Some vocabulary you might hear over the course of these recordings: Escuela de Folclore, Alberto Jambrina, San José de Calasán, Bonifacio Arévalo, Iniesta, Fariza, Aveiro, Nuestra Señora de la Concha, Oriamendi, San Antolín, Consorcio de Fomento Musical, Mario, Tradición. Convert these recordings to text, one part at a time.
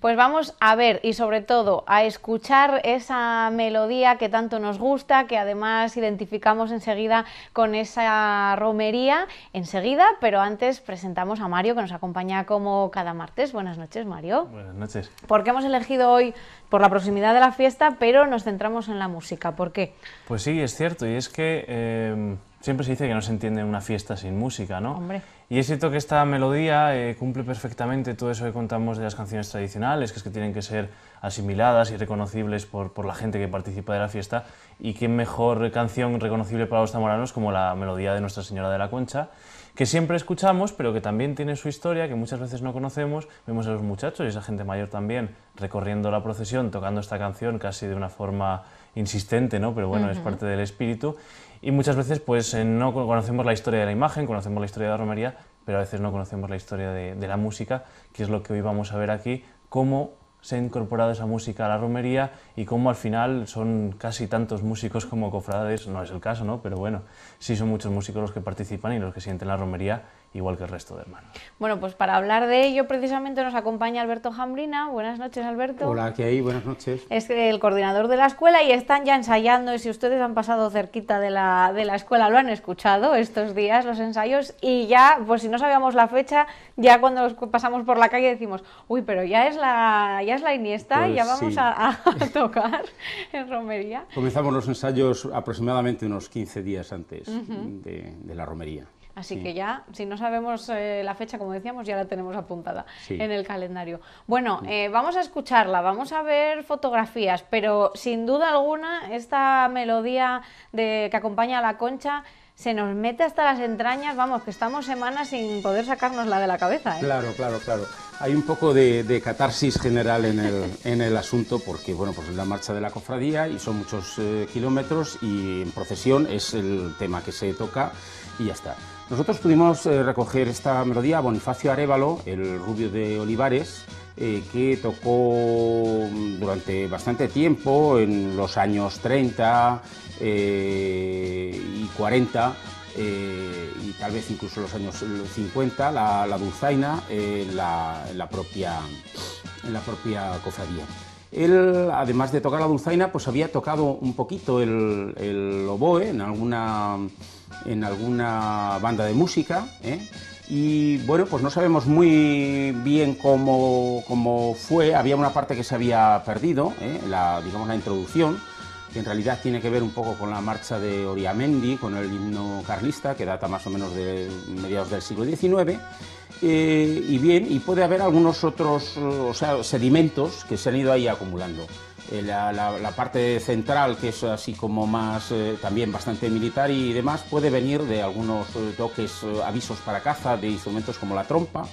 Pues vamos a ver y sobre todo a escuchar esa melodía que tanto nos gusta, que además identificamos enseguida con esa romería, enseguida, pero antes presentamos a Mario, que nos acompaña como cada martes. Buenas noches, Mario. Buenas noches. Porque hemos elegido hoy por la proximidad de la fiesta, pero nos centramos en la música. ¿Por qué? Pues sí, es cierto, y es que siempre se dice que no se entiende una fiesta sin música, ¿no? Hombre. Y es cierto que esta melodía cumple perfectamente todo eso que contamos de las canciones tradicionales, que es que tienen que ser asimiladas y reconocibles por la gente que participa de la fiesta, y qué mejor canción reconocible para los zamoranos como la melodía de Nuestra Señora de la Concha, que siempre escuchamos, pero que también tiene su historia, que muchas veces no conocemos. Vemos a los muchachos y esa gente mayor también recorriendo la procesión, tocando esta canción casi de una forma insistente, ¿no? Pero bueno, es parte del espíritu. Y muchas veces pues no conocemos la historia de la imagen, conocemos la historia de la romería, pero a veces no conocemos la historia de la música, que es lo que hoy vamos a ver aquí, cómo se ha incorporado esa música a la romería y cómo al final son casi tantos músicos como cofrades. No es el caso, ¿no? Pero bueno, sí son muchos músicos los que participan y los que sienten la romería, igual que el resto de hermanos. Bueno, pues para hablar de ello precisamente nos acompaña Alberto Jambrina. Buenas noches, Alberto. Hola, ¿qué hay? Buenas noches. Es el coordinador de la escuela y están ya ensayando, y si ustedes han pasado cerquita de la escuela, lo han escuchado estos días, los ensayos, y ya, pues si no sabíamos la fecha, ya cuando pasamos por la calle decimos, uy, pero ya es la Iniesta, pues ya vamos sí. a tocar en romería. Comenzamos los ensayos aproximadamente unos 15 días antes de la romería. Así que ya, si no sabemos la fecha, como decíamos, ya la tenemos apuntada en el calendario. Bueno, vamos a escucharla, vamos a ver fotografías, pero sin duda alguna esta melodía que acompaña a la Concha se nos mete hasta las entrañas, vamos, que estamos semanas sin poder sacárnosla de la cabeza, ¿eh? Claro, claro, claro. Hay un poco de catarsis general en el asunto, porque bueno, pues es la marcha de la cofradía y son muchos kilómetros, y en procesión es el tema que se toca y ya está. Nosotros pudimos recoger esta melodía a Bonifacio Arévalo, el rubio de Olivares, que tocó durante bastante tiempo, en los años 30 y 40, y tal vez incluso los años 50, la dulzaina en la propia cofradía. Él, además de tocar la dulzaina, pues había tocado un poquito el oboe en alguna banda de música, y bueno, pues no sabemos muy bien cómo fue. Había una parte que se había perdido, digamos la introducción, que en realidad tiene que ver un poco con la marcha de Oriamendi, con el himno carlista, que data más o menos de mediados del siglo XIX, y bien, y puede haber algunos otros, o sea, sedimentos que se han ido ahí acumulando. La parte central, que es así como más, también bastante militar y demás, puede venir de algunos toques, avisos para caza de instrumentos como la trompa,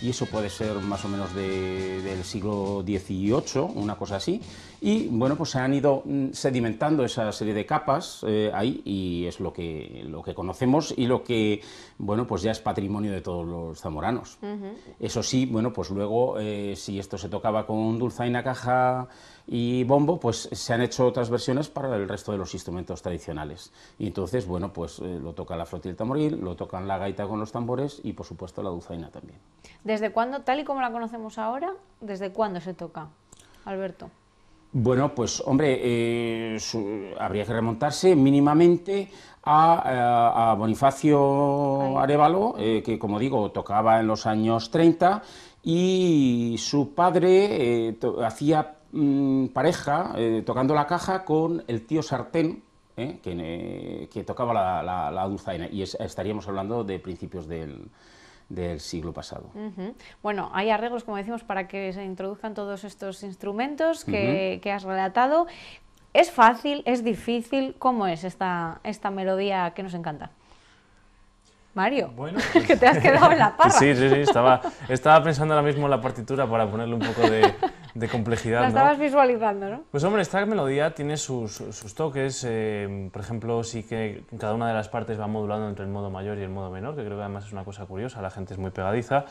y eso puede ser más o menos del siglo XVIII, una cosa así, y bueno, pues se han ido sedimentando esa serie de capas ahí, y es lo que conocemos y lo que, bueno, pues ya es patrimonio de todos los zamoranos. Eso sí, bueno, pues luego, si esto se tocaba con dulzaina, caja y bombo, pues se han hecho otras versiones para el resto de los instrumentos tradicionales, y entonces, bueno, pues lo toca la flauta y el tamboril, lo tocan la gaita con los tambores y, por supuesto, la dulzaina también. ¿Desde cuándo, tal y como la conocemos ahora, desde cuándo se toca, Alberto? Bueno, pues hombre, habría que remontarse mínimamente a Bonifacio Arévalo, que, como digo, tocaba en los años 30, y su padre hacía pareja tocando la caja con el tío Sartén, que tocaba la dulzaina, y estaríamos hablando de principios del siglo pasado. Bueno, hay arreglos, como decimos, para que se introduzcan todos estos instrumentos que has relatado. ¿Es fácil? ¿Es difícil? ¿Cómo es esta melodía que nos encanta? Mario, bueno, pues... que te has quedado en la parra. Sí, estaba pensando ahora mismo en la partitura para ponerle un poco de complejidad. La estabas visualizando, ¿no? Pues hombre, esta melodía tiene sus toques, por ejemplo, sí que cada una de las partes va modulando entre el modo mayor y el modo menor, que creo que además es una cosa curiosa, la gente es muy pegadiza.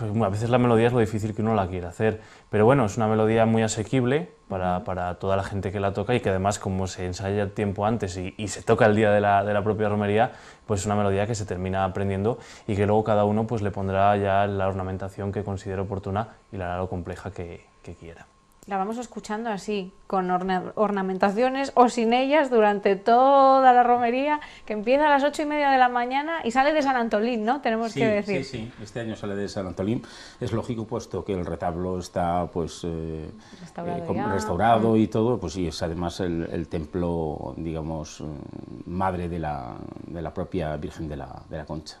A veces la melodía es lo difícil que uno la quiere hacer, pero bueno, es una melodía muy asequible para toda la gente que la toca y que además, como se ensaya tiempo antes y se toca el día de la propia romería, pues es una melodía que se termina aprendiendo y que luego cada uno pues le pondrá ya la ornamentación que considere oportuna y la hará lo compleja que quiera. La vamos escuchando así, con ornamentaciones o sin ellas durante toda la romería, que empieza a las 8:30 de la mañana y sale de San Antolín, ¿no? Tenemos que decir. Sí, sí, este año sale de San Antolín. Es lógico, puesto que el retablo está pues restaurado y todo, pues sí, es además el templo, digamos, madre de la propia Virgen de la Concha.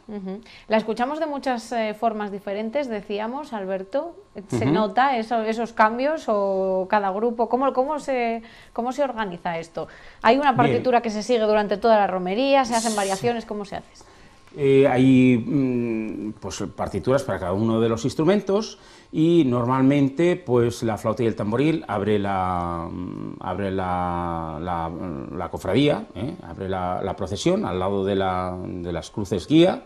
La escuchamos de muchas formas diferentes, decíamos, Alberto. ¿Se nota esos cambios o...? Cada grupo, ¿cómo se organiza esto? ¿Hay una partitura que se sigue durante toda la romería? ¿Se hacen variaciones? ¿Cómo se hace? Hay pues partituras para cada uno de los instrumentos y normalmente pues la flauta y el tamboril abre la cofradía, abre la procesión al lado de las cruces guía.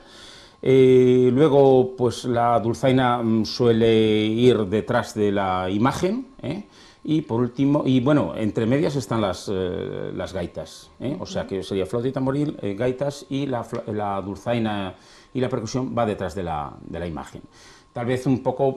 Luego, pues la dulzaina suele ir detrás de la imagen, y por último, y bueno, entre medias están las gaitas, o sea que sería flauta y tamboril, gaitas, y la dulzaina y la percusión va detrás de la imagen. Tal vez un poco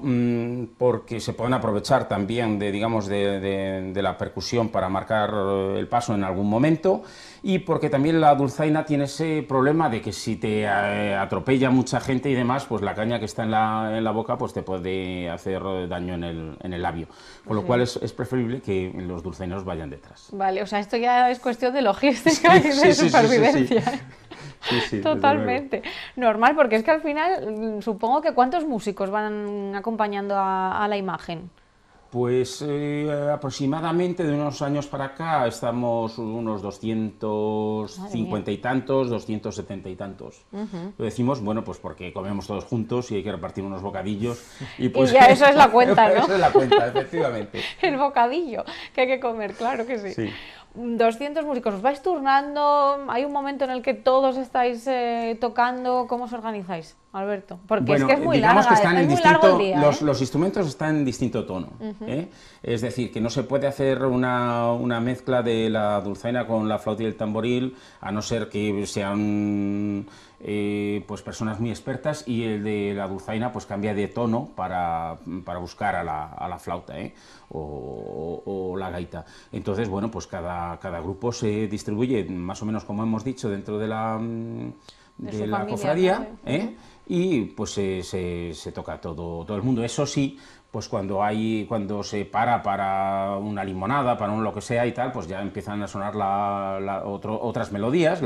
porque se pueden aprovechar también de la percusión para marcar el paso en algún momento, y porque también la dulzaina tiene ese problema de que si te atropella mucha gente y demás, pues la caña que está en la boca pues te puede hacer daño en el labio, con lo cual es preferible que los dulzaineros vayan detrás. Vale, o sea, esto ya es cuestión de logística y de supervivencia. Sí, totalmente. Normal, porque es que al final supongo que ¿cuántos músicos van acompañando a la imagen? Pues aproximadamente de unos años para acá estamos unos 250 y tantos, 270 y tantos. Lo decimos, bueno, pues porque comemos todos juntos y hay que repartir unos bocadillos. Y, pues, y ya eso es la cuenta, ¿no? Eso es la cuenta, efectivamente. El bocadillo que hay que comer, claro que sí. 200 músicos, ¿os vais turnando? ¿Hay un momento en el que todos estáis tocando? ¿Cómo os organizáis, Alberto? Porque bueno, es que es muy larga, que están es muy largo el día. Los instrumentos están en distinto tono, es decir, que no se puede hacer una mezcla de la dulzaina con la flauta y el tamboril, a no ser que sean pues personas muy expertas, y el de la dulzaina pues cambia de tono para buscar a la flauta, o la gaita. Entonces, bueno, pues cada grupo se distribuye más o menos, como hemos dicho, dentro de la cofradía, y pues se toca todo el mundo. Eso sí, pues cuando se para una limonada, para un lo que sea y tal, pues ya empiezan a sonar otras melodías,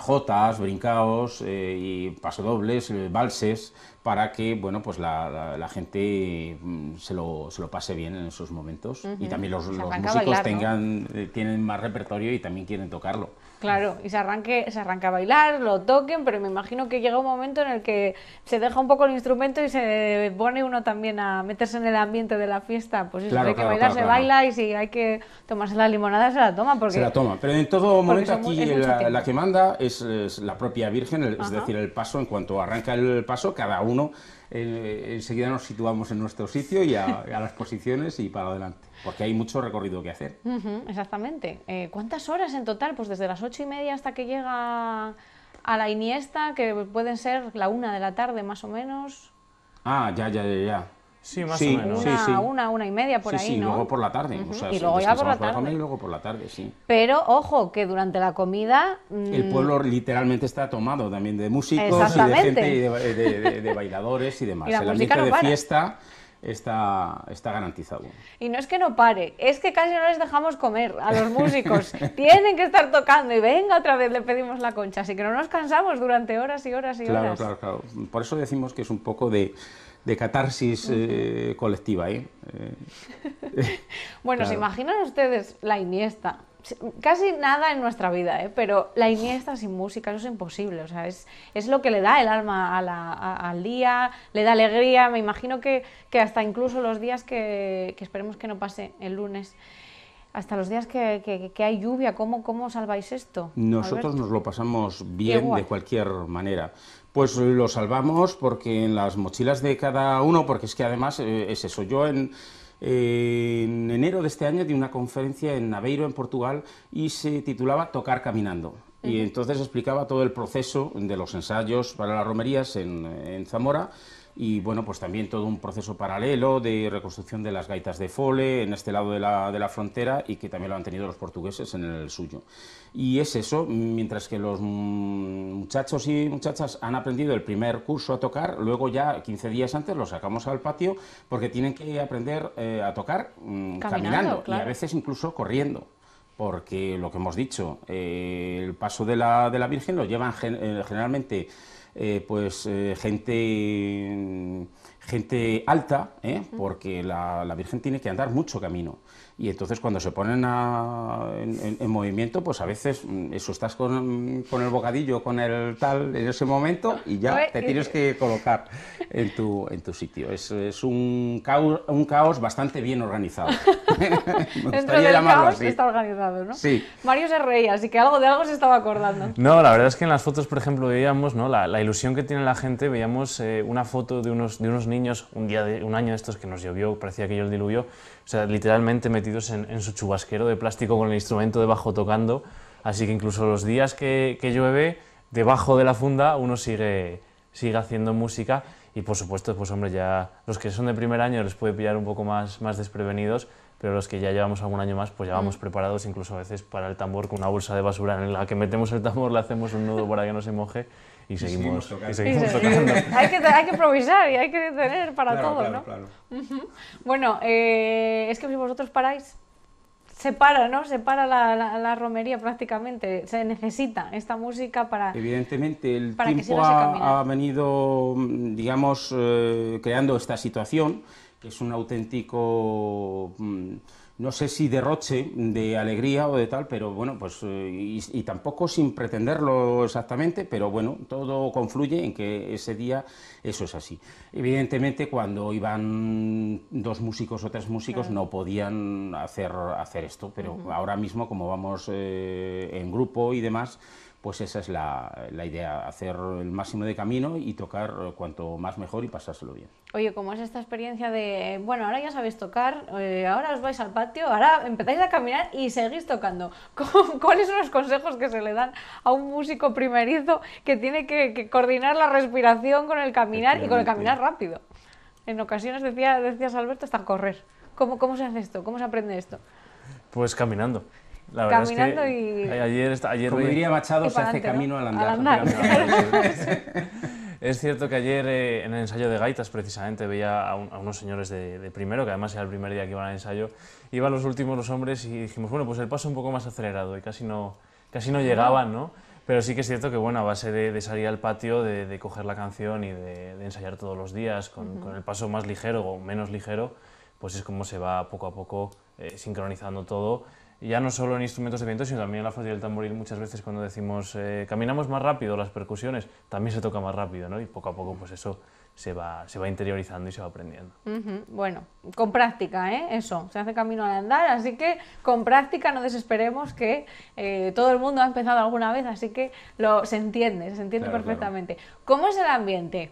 jotas, brincaos, y pasodobles, valses, para que bueno, pues la gente se lo pase bien en esos momentos, y también los músicos tienen más repertorio y también quieren tocarlo. Claro, y se arranca a bailar, lo toquen, pero me imagino que llega un momento en el que se deja un poco el instrumento y se pone uno también a meterse en el ambiente de la fiesta. Pues si hay que bailar, se baila, y si hay que tomarse la limonada, se la toma. Porque se la toma, pero en todo momento aquí la que manda es la propia Virgen, es decir, el paso. En cuanto arranca el paso, cada uno enseguida nos situamos en nuestro sitio y a las posiciones y para adelante, porque hay mucho recorrido que hacer. Exactamente. ¿Cuántas horas en total? Pues desde las 8:30 hasta que llega a la Iniesta, que pueden ser la 1 de la tarde más o menos. Ah, ya. Sí, más o menos. Una y media por ahí, ¿no? Sí, luego por la tarde. O sea, y luego ya por la tarde. Y luego por la tarde, sí. Pero, ojo, que durante la comida... El pueblo literalmente está tomado también de músicos y de gente, y de bailadores y demás. El ambiente no de fiesta está garantizado. Y no es que no pare, es que casi no les dejamos comer a los músicos. Tienen que estar tocando y venga otra vez, le pedimos la concha. Así que no nos cansamos durante horas y horas y horas. Claro. Por eso decimos que es un poco de catarsis colectiva. Bueno, ¿se imaginan ustedes la Iniesta? Casi nada en nuestra vida, pero la Iniesta sin música, eso es imposible. O sea, es lo que le da el alma al día, le da alegría. Me imagino que hasta incluso los días que esperemos que no pase el lunes, hasta los días que hay lluvia. ¿Cómo salváis esto? Nosotros, Alberto, nos lo pasamos bien de cualquier manera. Pues lo salvamos porque en las mochilas de cada uno, porque es que además es eso. Yo en enero de este año di una conferencia en Aveiro, en Portugal, y se titulaba Tocar caminando. Y entonces explicaba todo el proceso de los ensayos para las romerías en Zamora, y bueno, pues también todo un proceso paralelo de reconstrucción de las gaitas de fole en este lado de la frontera, y que también lo han tenido los portugueses en el suyo. Y es eso, mientras que los muchachos y muchachas han aprendido el primer curso a tocar, luego ya 15 días antes los sacamos al patio porque tienen que aprender a tocar caminando, claro, y a veces incluso corriendo. Porque lo que hemos dicho, el paso de la Virgen lo llevan generalmente gente alta, porque la Virgen tiene que andar mucho camino. Y entonces cuando se ponen en movimiento, pues a veces eso, estás con el bocadillo, con el tal, en ese momento, y ya te tienes que colocar en tu sitio. Es un caos bastante bien organizado. Me gustaría llamarlo así. Está organizado, ¿no? Sí. Mario se reía, así que de algo se estaba acordando. No, la verdad es que en las fotos, por ejemplo, veíamos, ¿no?, la ilusión que tiene la gente. Veíamos una foto de unos niños, un año de estos que nos llovió, parecía que yo el diluvio, o sea, literalmente metido en su chubasquero de plástico con el instrumento debajo tocando, así que incluso los días que llueve, debajo de la funda uno sigue haciendo música. Y por supuesto, pues hombre, ya los que son de primer año les puede pillar un poco más desprevenidos, pero los que ya llevamos algún año más, pues ya vamos preparados, incluso a veces para el tambor, con una bolsa de basura en la que metemos el tambor, le hacemos un nudo para que no se moje. Y seguimos tocando. Hay que improvisar y hay que tener para todo, claro, ¿no? Claro. Bueno, es que si vosotros paráis, se para, ¿no? Se para la romería prácticamente. Se necesita esta música para... Evidentemente, el tiempo ha venido, digamos, creando esta situación, que es un auténtico... no sé si derroche de alegría o de tal, pero bueno, pues y tampoco sin pretenderlo exactamente, pero bueno, todo confluye en que ese día eso es así. Evidentemente, cuando iban dos músicos o tres músicos, claro, no podían hacer esto, pero ahora mismo, como vamos en grupo y demás, pues esa es la idea, hacer el máximo de camino y tocar cuanto más mejor y pasárselo bien. Oye, ¿cómo es esta experiencia de, bueno, ahora ya sabéis tocar, ahora os vais al patio, ahora empezáis a caminar y seguís tocando? ¿Cuáles son los consejos que se le dan a un músico primerizo que tiene que coordinar la respiración con el caminar y con el caminar rápido? En ocasiones decías, Alberto, hasta correr. ¿Cómo se hace esto? ¿Cómo se aprende esto? Pues caminando. La verdad caminando es que y... Ayer como diría Machado, se hace camino al andar. Es cierto que ayer en el ensayo de gaitas, precisamente, veía a unos señores de primero, que además era el primer día que iban al ensayo, iban los últimos los hombres y dijimos, bueno, pues el paso un poco más acelerado, y casi no llegaban, ¿no? Pero sí que es cierto que, bueno, a base de salir al patio, de coger la canción y de ensayar todos los días, con el paso más ligero o menos ligero, pues es como se va poco a poco sincronizando todo. Ya no solo en instrumentos de viento, sino también en la flauta y el tamboril. Muchas veces cuando decimos caminamos más rápido, las percusiones, también se toca más rápido, ¿no? Y poco a poco, pues eso se va interiorizando y se va aprendiendo. Bueno, con práctica, ¿eh? Eso, se hace camino al andar, así que con práctica, no desesperemos, que todo el mundo ha empezado alguna vez, así que se entiende claro, perfectamente. Claro. ¿Cómo es el ambiente?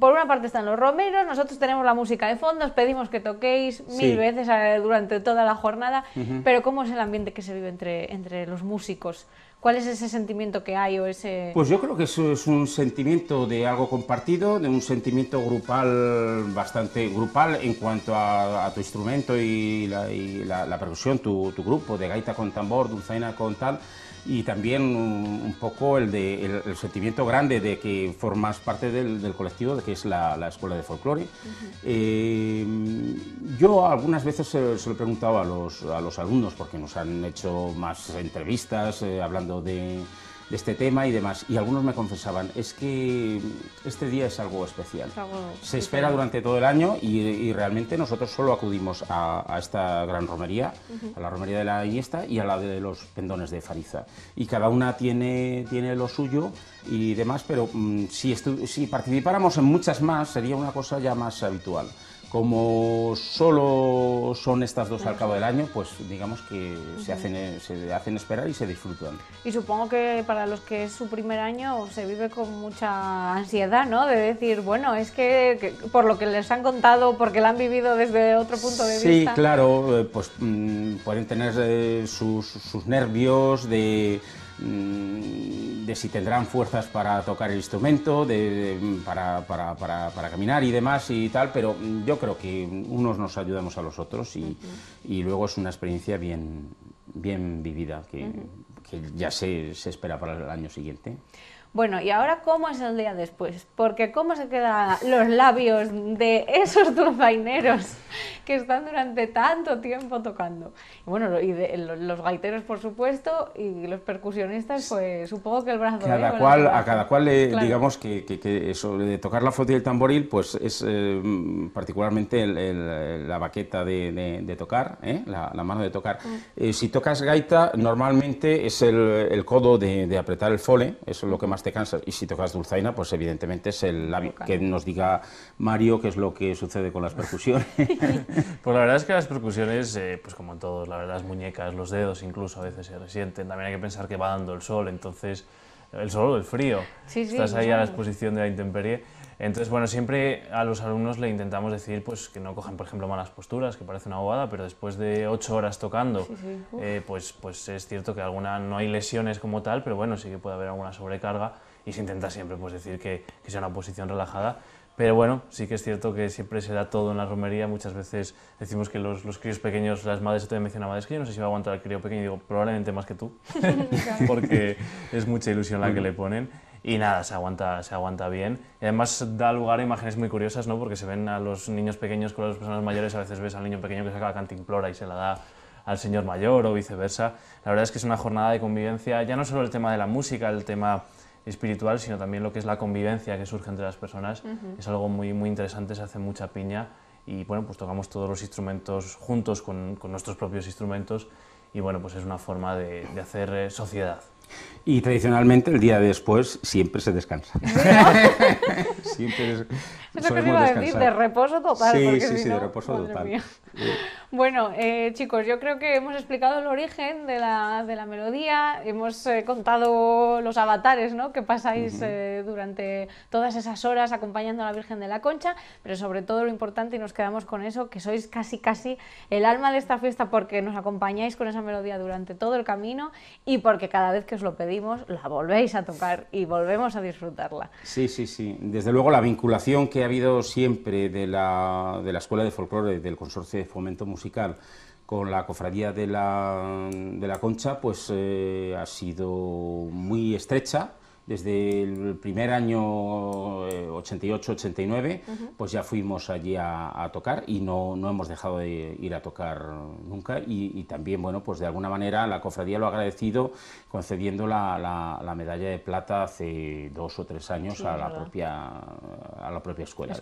Por una parte están los romeros, nosotros tenemos la música de fondo, os pedimos que toquéis mil veces durante toda la jornada, pero ¿cómo es el ambiente que se vive entre los músicos? ¿Cuál es ese sentimiento que hay? Pues yo creo que eso es un sentimiento de algo compartido, de un sentimiento grupal, bastante grupal en cuanto a tu instrumento y la percusión, tu grupo de gaita con tambor, dulzaina con tal, y también un poco el sentimiento grande de que formas parte del colectivo, de que es la Escuela de Folclore. Yo algunas veces se lo he preguntado a los alumnos, porque nos han hecho más entrevistas hablando de este tema y demás, y algunos me confesaban, es que este día es algo especial, se espera durante todo el año y realmente nosotros solo acudimos a esta gran romería, a la romería de la Iniesta y a la de los pendones de Fariza, y cada una tiene lo suyo y demás, pero si participáramos en muchas más sería una cosa ya más habitual. Como solo son estas dos al cabo del año, pues digamos que se hacen esperar y se disfrutan. Y supongo que para los que es su primer año se vive con mucha ansiedad, ¿no? De decir, bueno, es que por lo que les han contado, porque la han vivido desde otro punto de vista. Sí, claro, pues pueden tener sus nervios de si tendrán fuerzas para tocar el instrumento, para caminar y demás y tal, pero yo creo que unos nos ayudamos a los otros y luego es una experiencia bien vivida que ya se espera para el año siguiente. Bueno, y ahora, ¿cómo es el día después? Porque ¿cómo se quedan los labios de esos turbaineros que están durante tanto tiempo tocando? Bueno, y los gaiteros, por supuesto, y los percusionistas, pues supongo que el brazo... A cada cual, claro, digamos que eso de tocar la flauta y el tamboril, pues es particularmente la baqueta de tocar, la mano de tocar. Si tocas gaita, normalmente es el codo de apretar el fole, eso es lo que más te cansas, y si tocas dulzaina, pues evidentemente es el labio. Que nos diga Mario qué es lo que sucede con las percusiones. Pues la verdad es que las percusiones, pues como en todos, la verdad, las muñecas, los dedos incluso a veces se resienten. También hay que pensar que va dando el sol, entonces el sol o el frío, estás ahí a la exposición de la intemperie. Entonces, bueno, siempre a los alumnos le intentamos decir pues que no cojan, por ejemplo, malas posturas, que parece una bobada, pero después de 8 horas tocando, pues es cierto que alguna, no hay lesiones como tal, pero bueno, sí que puede haber alguna sobrecarga y se intenta siempre pues decir que sea una posición relajada. Pero bueno, sí que es cierto que siempre se da todo en la romería. Muchas veces decimos que los críos pequeños, las madres, te mencionaban, es que yo no sé si va a aguantar el crío pequeño, y digo, probablemente más que tú, porque es mucha ilusión la que le ponen. Y nada, se aguanta bien. Y además da lugar a imágenes muy curiosas, ¿no? Porque se ven a los niños pequeños con las personas mayores, a veces ves al niño pequeño que saca la cantimplora y se la da al señor mayor o viceversa. La verdad es que es una jornada de convivencia, ya no solo el tema de la música, el tema espiritual, sino también lo que es la convivencia que surge entre las personas. Es algo muy, muy interesante, se hace mucha piña y bueno, pues tocamos todos los instrumentos juntos con nuestros propios instrumentos y bueno, pues es una forma de hacer sociedad. Y tradicionalmente el día de después siempre se descansa. Siempre eso que te iba a decir, de reposo total. Sí, sí, sí, de reposo total. Bueno, chicos, yo creo que hemos explicado el origen de la melodía, hemos contado los avatares, ¿no?, que pasáis durante todas esas horas acompañando a la Virgen de la Concha, pero sobre todo lo importante, y nos quedamos con eso, que sois casi el alma de esta fiesta porque nos acompañáis con esa melodía durante todo el camino y porque cada vez que os lo pedís, la volvéis a tocar y volvemos a disfrutarla. Sí, sí, sí. Desde luego la vinculación que ha habido siempre de la Escuela de Folclore, del Consorcio de Fomento Musical, con la cofradía de la Concha, pues ha sido muy estrecha. Desde el primer año 88-89, pues ya fuimos allí a tocar y no hemos dejado de ir a tocar nunca. Y también, bueno, pues de alguna manera la cofradía lo ha agradecido concediendo la medalla de plata hace 2 o 3 años a la propia escuela.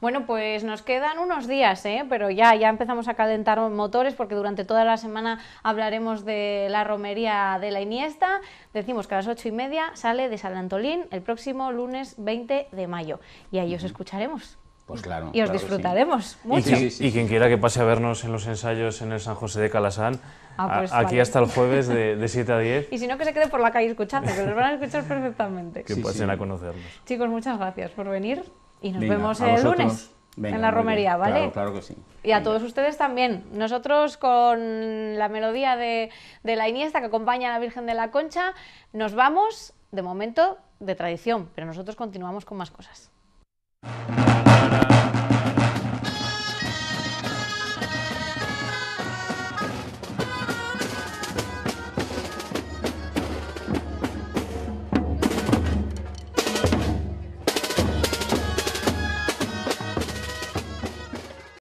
Bueno, pues nos quedan unos días, pero ya empezamos a calentar motores porque durante toda la semana hablaremos de la romería de la Iniesta. Decimos que a las 8:30 sale de San Antolín el próximo lunes 20 de mayo y ahí os escucharemos. Pues claro, y os disfrutaremos mucho. Y quien quiera que pase a vernos en los ensayos en el San José de Calasán, pues aquí hasta el jueves de 7 a 10. Y si no, que se quede por la calle escuchando, que los van a escuchar perfectamente. Que pasen a conocernos. Chicos, muchas gracias por venir y nos vemos el lunes. Venga, en la romería, ¿vale? Claro, claro que sí. Y a todos ustedes también. Nosotros con la melodía de la Iniesta que acompaña a la Virgen de la Concha nos vamos, de momento, de tradición, pero nosotros continuamos con más cosas.